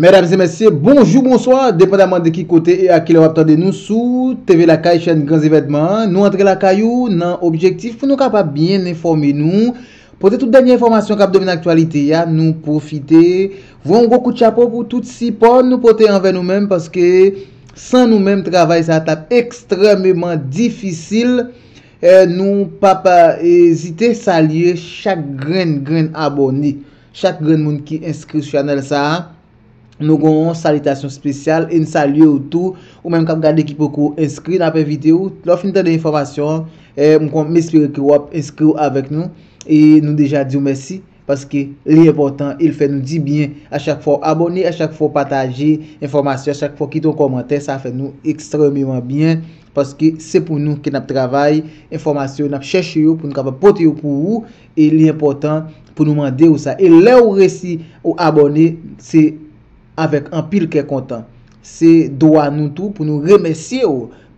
Mesdames et messieurs, bonjour, bonsoir, dépendamment de qui côté et à qui l'on attendez nous sous TV La Caille, chaîne Grands Événements. Nous entrons la caillou dans objectif pour nous capables bien informer nous. Pour toute dernière information qui domine l'actualité, nous profiter. Voyons beaucoup de chapeau pour toutes si pour nous porter envers nous-mêmes parce que sans nous-mêmes travail, ça tape extrêmement difficile. Nous pas hésiter à saluer chaque grain abonné, chaque grain monde qui inscrit sur le canal. Nous avons une salutation spéciale et une salutation autour. Ou même quand vous regardez qui peut inscrire dans la vidéo, l'offre de l'information, nous espérons que vous inscrivez avec nous. Et nous déjà disons merci parce que l'important, il fait nous dire bien à chaque fois abonner, à chaque fois partager l'information, à chaque fois quitter un commentaire. Ça fait nous extrêmement bien parce que c'est pour nous que nous travaillons, l'information, nous cherchons pour nous porter pour vous. Et l'important pour nous demander ça. Et là où réussit ou abonner, c'est avec un pile qui est content. C'est droit nous tout pour nous remercier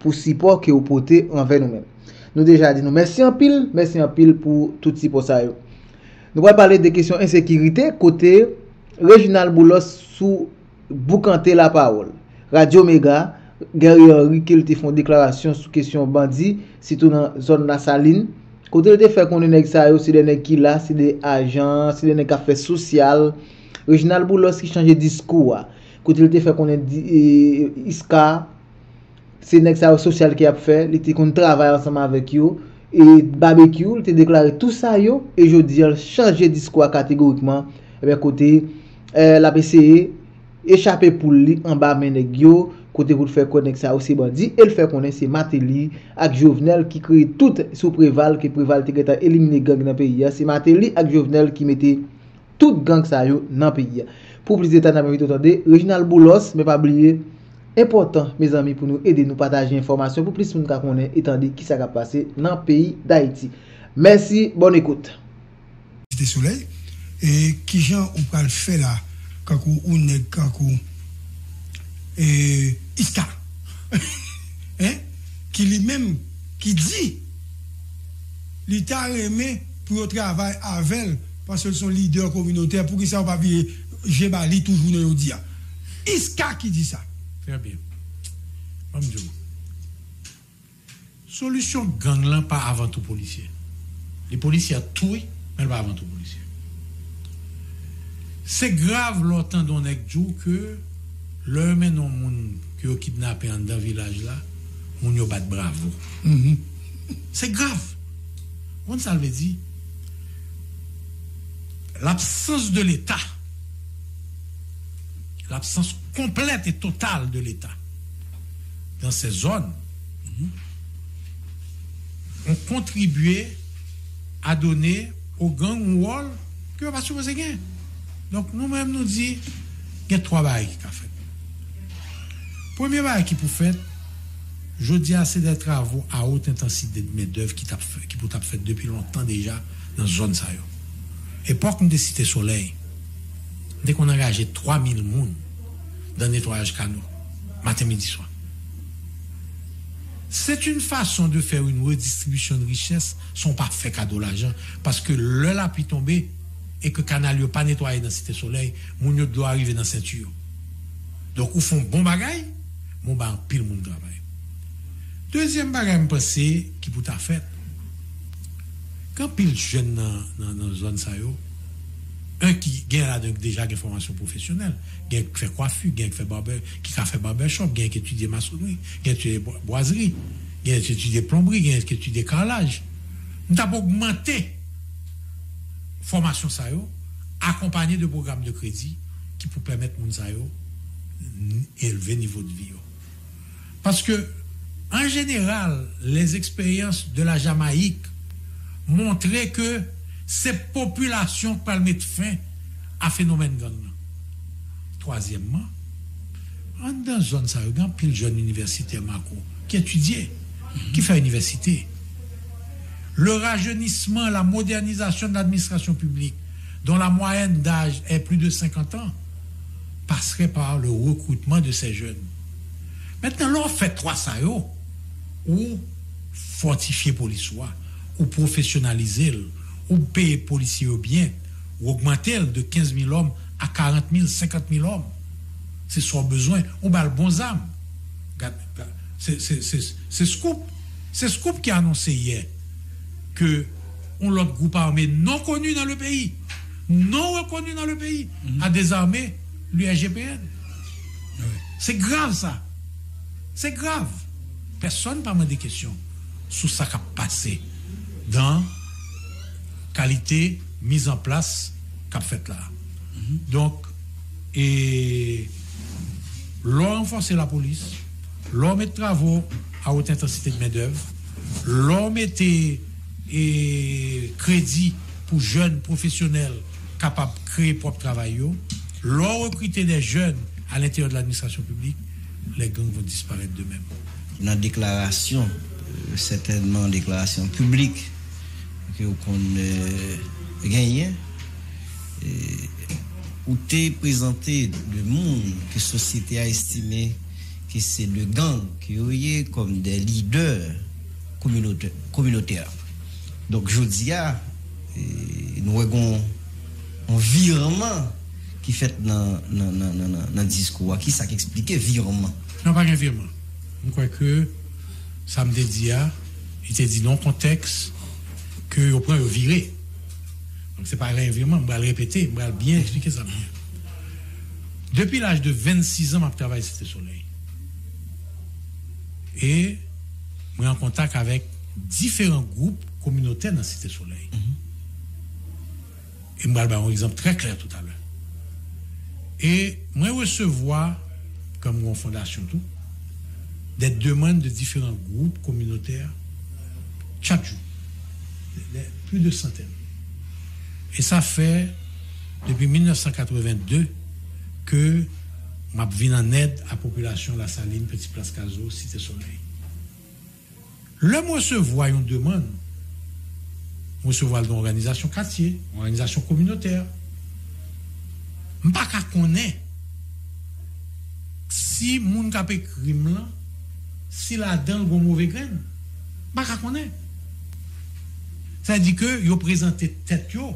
pour le support que vous portez envers nous-mêmes. Nous déjà dit nous merci en pile pour tout support ça. Nous allons parler des questions insécurité côté Reginald Boulos sous boucanter la parole. Radio Mega, Gary Henry qui te font déclaration sur question bandit, surtout dans zone La Saline. Côté de fait qu'on est ça, c'est des nèg qui là, c'est des agents, c'est des nèg qui fait social. Reginald Boulos qui change de discours. Quand il te fait qu'on est ISCA, c'est l'examen social qui a fait. Il était qu'on travaille ensemble avec eux. Et barbecue, il te déclaré tout ça. Yo, et je dis, il change de discours catégoriquement. Et bien, côté la PCE, échappé pour lui en bas, mais yo. Côté pour faire connaître ça aussi, bandit. Et le fait qu'on est, c'est Martelly avec Jovenel qui crée tout sous Préval, que Préval était éliminé gang dans le pays. C'est Martelly avec Jovenel qui mettait tout gang ça yo dans le pays. Pour plus de temps, Reginald Boulos, mais pas oublier, important, mes amis, pour nous aider, nous partager l'information, pour plus de temps, qu'on ait étendu qui ça va passer dans le pays d'Haïti. Merci, bonne écoute. Cité Soleil, et qui gens on peut le faire là, quand on est, quand on Iska, hein, qui lui-même, qui dit, l'État aimé pour travailler avec parce qu'ils sont leaders communautaires, pour qu'ils ne soient pas virés, j'ai bali toujours dans l'audia. Iska qui dit ça. Très bien. Solution gang là, pas avant tout policier. Les policiers tout, mais pas avant tout policier. C'est grave l'autant dont on est que le men non moun qui ont kidnappé dans le village là, on y bat bravo. C'est grave. On ça veut dire l'absence de l'État, l'absence complète et totale de l'État dans ces zones, ont contribué à donner aux gangs ou wall que va supposer gain. Donc nous-mêmes nous disons qu'il y a trois bails qui ont fait. Premier bail qui pour faire, je dis assez des travaux à haute intensité de main-d'œuvre qui pour fait depuis longtemps déjà dans ces zones. Époque de Cité Soleil, dès qu'on engageait 3000 personnes dans le nettoyage canaux, matin, midi, soir. C'est une façon de faire une redistribution de richesses sans pas faire cadeau l'argent, parce que le lapis tombé et que canal n'est pas nettoyé dans Cité Soleil, mon doit arriver dans la ceinture. Donc, ils font bon bagaille, mon ben pile mon travail. Deuxième bagaille, je pense, qui pour ta fête, quand pile jeune dans la zone, ça un qui a déjà une formation professionnelle, qui a fait coiffure, qui a fait barbershop, qui a étudié maçonnerie, qui a étudié boiserie, qui a étudié plomberie, qui a étudié carrelage. Nous avons augmenté la formation accompagnée de programmes de crédit qui pour permettre aux gens d'élever le niveau de vie. Parce que, en général, les expériences de la Jamaïque montraient que ces populations peuvent mettre fin à phénomène gang. Troisièmement, dans une zone, ça regarde pile jeune universitaire Marco qui étudie, qui fait université. Le rajeunissement, la modernisation de l'administration publique, dont la moyenne d'âge est plus de 50 ans, passerait par le recrutement de ces jeunes. Maintenant, l'on fait trois ça ou fortifier pour l'histoire, ou professionnaliser ou payer policiers bien, ou augmenter de 15 000 hommes à 40 000, 50 000 hommes, c'est son besoin, ou bien le bon zam. C'est Scoop qui a annoncé hier que l'autre groupe armé non connu dans le pays, non reconnu dans le pays, a désarmé l'UGPN. Oui. C'est grave ça. C'est grave. Personne ne parle des questions sur ça qui a passé dans qualité mise en place qu'a fait là. Donc, et l'on renforcer la police, l'on met travaux à haute intensité de main-d'œuvre, l'on mettait et crédit pour jeunes professionnels capables de créer propre travail, l'on recruter des jeunes à l'intérieur de l'administration publique, les gangs vont disparaître d'eux-mêmes. Dans la déclaration, certainement déclaration publique, que vous gagnez, où t'es présenté le monde que la société a estimé que c'est le gang qui est comme des leaders communautaires. Donc je dis, nous avons un virement qui fait dans le discours. Qui ça qui explique virement? Non, pas un virement. Je crois que ça me dit, il te dit non contexte que vous prenez virer. Donc c'est pas un virement, je vais le répéter, je vais bien expliquer ça bien. Depuis l'âge de 26 ans, je travaille à Cité Soleil. Et je suis en contact avec différents groupes communautaires dans Cité Soleil. Et je vais donner un exemple très clair tout à l'heure. Et je recevoir, comme mon fondation tout, des demandes de différents groupes communautaires chaque jour, plus de centaines. Et ça fait depuis 1982 que m'a venu en aide à la population La Saline, Petit Place Caso, Cité Soleil. Le mois se voit une demande, on se voit l'organisation quartier, organisation communautaire. Je ne sais pas qu'on est. Si mon capé crime là, si la dent bon mauvais grain, je ne sais pas qu'on est. Ça dit que yo présenté tête yo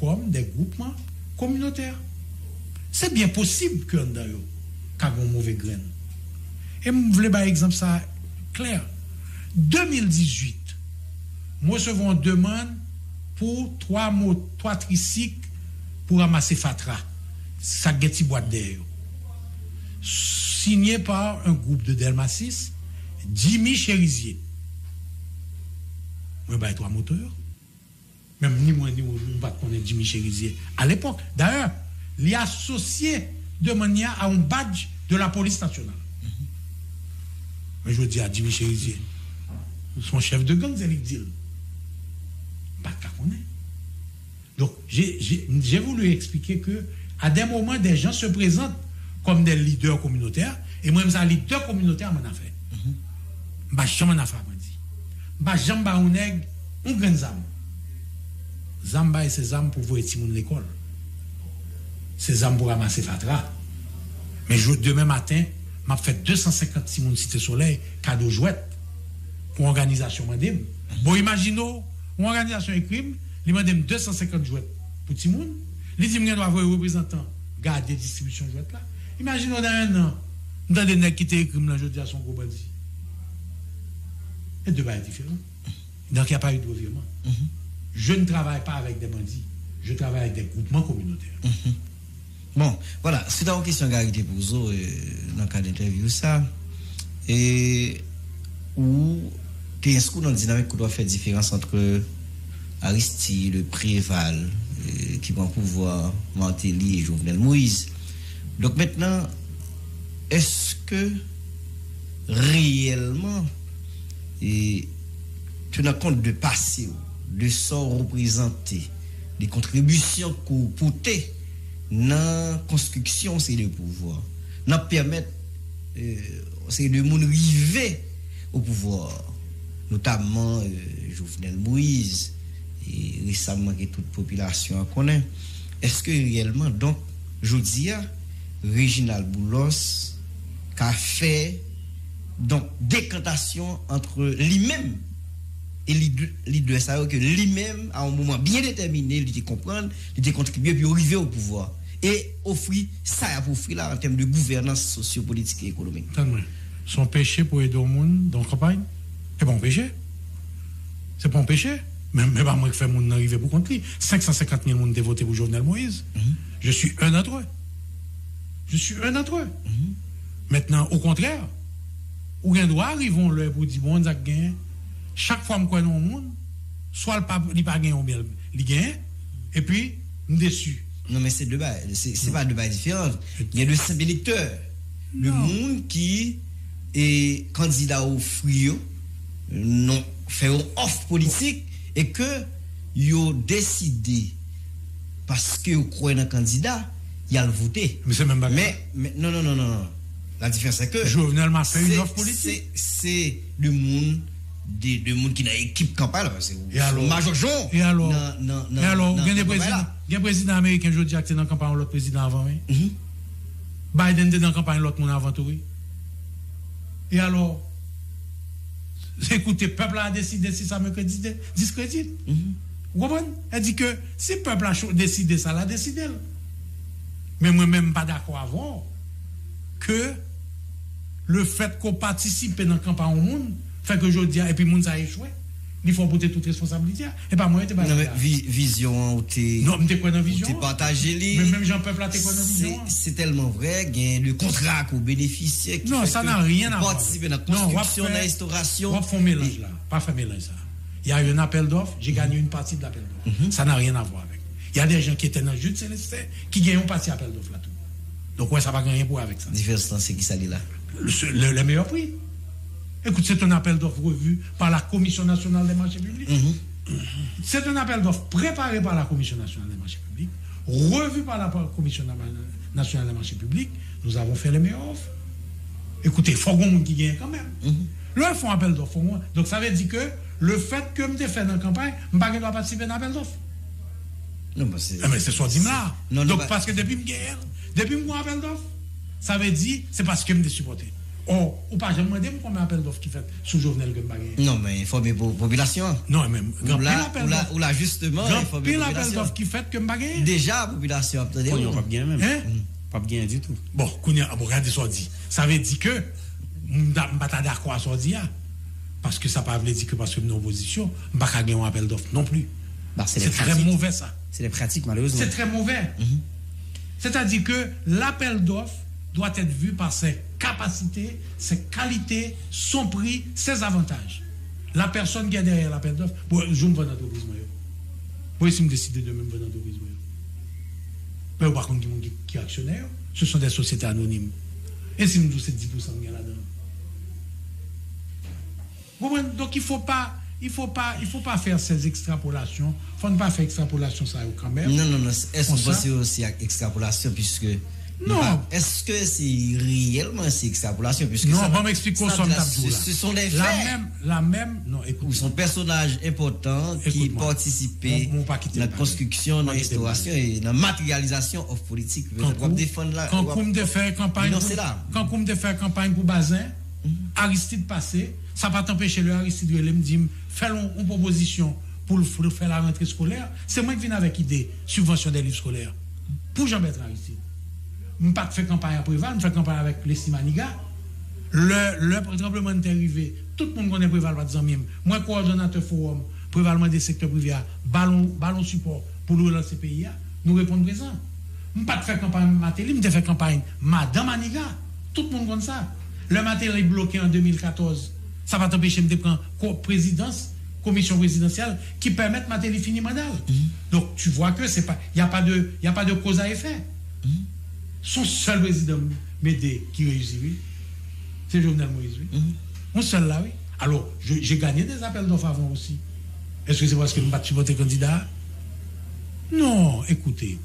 comme des groupements communautaires. C'est bien possible que on yo ka gon mauvais grain. Et me voulais par exemple ça clair. 2018, moi recevons une demande pour trois tricycles pour ramasser fatra. Ça geti boîte derrière. Signé par un groupe de Delmasis, Jimmy Chérizier. Je vais trois moteurs. Même ni moi ni moi, je ne vais pas connaître Jimmy Chérizier à l'époque. D'ailleurs, il est associé de manière à un badge de la police nationale. Mais je dis à Jimmy Chérizier, son chef de gang, c'est l'Idil. Je ne sais pas qu'on est. Donc, j'ai voulu expliquer que, à des moments, des gens se présentent comme des leaders communautaires, et moi-même, ça, leader communautaire, m'en a fait. Je m'en a fait. Bah, jamba ou nèg, on gagne zam. Zamba et ses âmes pour voir les l'école. Ses âmes pour ramasser fatra. Mais demain matin, m'a fait 250 timoun Cité Soleil, cadeau jouette, pour organisation madame. Bon, imaginons, une organisation de crime, il m'a 250 jouettes pour timoun. Il dit, il doit avoir un représentant, garde des distributions jouettes là. Imaginons dans un an, dans des nègres qui étaient crime là, je dis à son gros bandit. Et deux bails différents. Donc il n'y a pas eu de virement. Je ne travaille pas avec des bandits, je travaille avec des groupements communautaires. Bon, voilà, c'est une question qui a été posée dans le cas d'interview, ça. Et où tu es inscrit dans la dynamique qu'on doit faire différence entre Aristide, le Préval, qui prend pouvoir, Martelly et Jovenel Moïse. Donc maintenant, est-ce que réellement, et tenant compte de passé, de sort représenté, des contributions qu'on portait dans la construction, c'est le pouvoir, dans permettre, c'est le monde arrivé au pouvoir, notamment Jovenel Moïse, et récemment que toute population connaît. Est-ce que réellement, donc, je dis, Reginald Boulos, qu'a fait. Donc, décantation entre lui-même et lui-même, ça veut dire que lui-même, à un moment bien déterminé, il était comprendre, il était contribué, puis arriver au pouvoir. et offrir ça pour offrir là en termes de gouvernance sociopolitique et économique. Son péché pour aider au monde dans la campagne, c'est pas un péché. C'est pas un péché. Mais pas moi qui fais mon arriver pour contre lui. 550 000 monde voté pour Jovenel Moïse. Je suis un d'entre eux. Maintenant, au contraire, ou bien doit arrivons là pour dire bon, ça gagne. Chaque fois que je connais un monde, soit il n'y a pas gagné ou bien il gagne, et puis, je suis déçu. Non, mais c'est deux bails. C'est pas deux bails différents. Il y a deux simples électeurs. Le monde qui est candidat au frio, non, fait une offre politique, et que ils décidé, parce qu'ils croient dans le candidat, ils ont voté. Mais c'est même pas non. La différence, c'est que Jovenel m'a fait une offre politique. C'est le monde. De monde qui n'a équipe campagne major Jean et alors il y a président américain Joe Jackson dans campagne l'autre président avant Biden était dans campagne l'autre monde avant tout et alors écoutez peuple a décidé si ça me discrédite vous comprenez elle dit que si peuple a décidé ça l'a décidé mais moi même pas d'accord avant que le fait qu'on participe dans campagne au monde fait que je dis, et puis moun ça a échoué. Il faut porter toute responsabilité. Et pas moi, vision, non, mais t'es quoi dans vision? T'es partagé, mais même Jean-Peuple, t'es quoi dans vision? C'est tellement vrai, il y a le contrat qu'on bénéficie. Non, ça n'a rien à voir. Participer dans la construction, dans l'instauration. On fait un mélange là. Pas fait mélange ça. Il y a eu un appel d'offres, j'ai gagné une partie de l'appel d'offres. Ça n'a rien à voir avec. Il y a des gens qui étaient dans le jeu de Célestin qui gagnent une partie de l'appel d'offres là. Donc, ouais, ça va gagner pour avec ça. Différence, c'est qui ça là? Le meilleur prix. Écoute, c'est un appel d'offres revu par la Commission nationale des marchés publics. C'est un appel d'offres préparé par la Commission nationale des marchés publics, revu par la Commission nationale des marchés publics. Nous avons fait les meilleures offres. Écoutez, il faut qu'on qui gagne quand même. Là, ils font appel d'offres. Donc, ça veut dire que le fait que je fait dans la campagne, je ne dois pas participer à un appel d'offres. Non, bah mais c'est soi-disant là. Non, donc, parce que depuis que je gagne, depuis que je appel d'offres, ça veut dire c'est parce que je me supporté. Oh, ou pas, j'ai demandé combien d'appels d'offres qui fait sous Jovenel Gambagé. Non, mais il faut bien pour la population. Non, mais ou là, justement, il faut bien l'appel d'offres qui fait Gambagé. Déjà, la population, attendez. Oui, pas bien même. Hein? Pas bien du tout. Bon, regardez ce qu'on dit. Ça veut dire que, je ne suis pas d'accord à ce qu'on dit. Parce que ça ne veut pas dire que parce que nous sommes en opposition, je ne vais pas gagner un appel d'offres non plus. C'est très mauvais, ça. C'est les pratiques, malheureusement. C'est très mauvais. C'est-à-dire que l'appel d'offres doit être vu par ses capacités, ses qualités, son prix, ses avantages. La personne qui est derrière l'appel d'offres, je me vais dans l'entreprise. Vous si me décidez de me vendre dans l'entreprise. Mais par contre, qui est actionnaire, ce sont des sociétés anonymes. Et si nous disons c'est 10% là-dedans. Donc il faut pas faire ces extrapolations. Il ne faut pas faire extrapolation ça quand même. Non. Est-ce que c'est aussi extrapolation puisque... Non. Est-ce que c'est réellement c'est extrapolation puisque non, on m'explique qu'on s'en tape tout là. Ce sont les faits. La même. Non, écoute. Son personnage important qui participait à la construction, la restauration et la matérialisation off politique. Quand vous me défait campagne. Non, c'est là. Quand vous me défait campagne pour Bazin, Aristide passé, ça va t'empêcher le Aristide de me dire faire une proposition pour faire la rentrée scolaire. C'est moi qui viens avec idée subvention des livres scolaires pour Jean-Bertrand Aristide. Je ne fais pas de campagne à Préval, je fais campagne avec Leslie Manigat. Le tremblement est arrivé, tout le monde connaît Préval, pas de zami. Moi, coordonnateur forum, Prévalement des secteurs privés, ballon support pour nous relancer le pays, nous répondons présent. Je ne fais pas de campagne Martelly, je fais campagne Madame Manigat. Tout le monde connaît ça. Le Martelly bloqué en 2014, ça va t'empêcher de prendre présidence, commission présidentielle, qui permet Martelly finir mandat. Donc, tu vois que c'est pas, il n'y a pas de cause à effet. Son seul président Médé qui réussit, oui, c'est Jovenel Moïse, oui. Mon seul là, oui. Alors, j'ai gagné des appels d'offres avant aussi. Est-ce que c'est parce que je ne suis pas supporté candidat? Non, écoutez.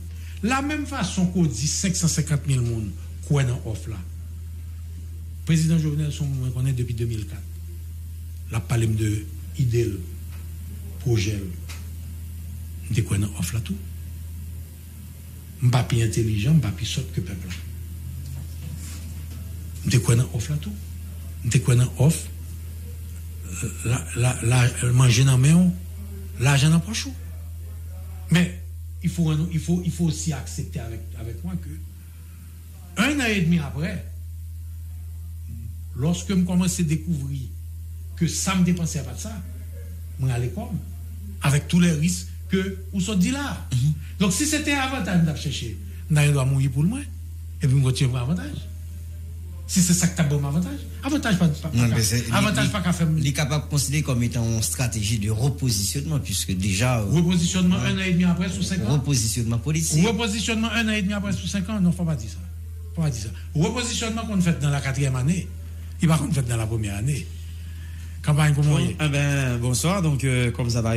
La même façon qu'on dit 550 000 monde qu'on est en offre là. Le président Jovenel, son moment qu'on est depuis 2004. La palme de idée, projet, de qu'on est en offre là tout. Je ne suis pas plus intelligent, je ne suis pas plus sot que le peuple. Je suis quoi dans l'offre là tout. Je suis quoi dans l'offre. Manger dans la main, l'argent dans le poche. Mais il faut aussi accepter avec moi que 1 an et demi après, lorsque je commence à découvrir que ça me dépensait pas de ça, je vais à l'école, avec tous les risques que vous sont dit là. Donc si c'était un avantage de chercher, je dois mourir pour moi, et puis je retire mon avantage. Si c'est ça que tu as bon avantage, avantage pas qu'à faire. Il est capable de considérer comme étant une stratégie de repositionnement, puisque déjà. Repositionnement 1 an et demi après sous 5 ans. Repositionnement politique. Repositionnement 1 an et demi après sous 5 ans, non, faut pas dire ça. Faut pas dire ça. Repositionnement qu'on fait dans la 4e année, il va qu'on fait dans la 1re année. Campagne pour moi. Bonsoir, donc comme ça va.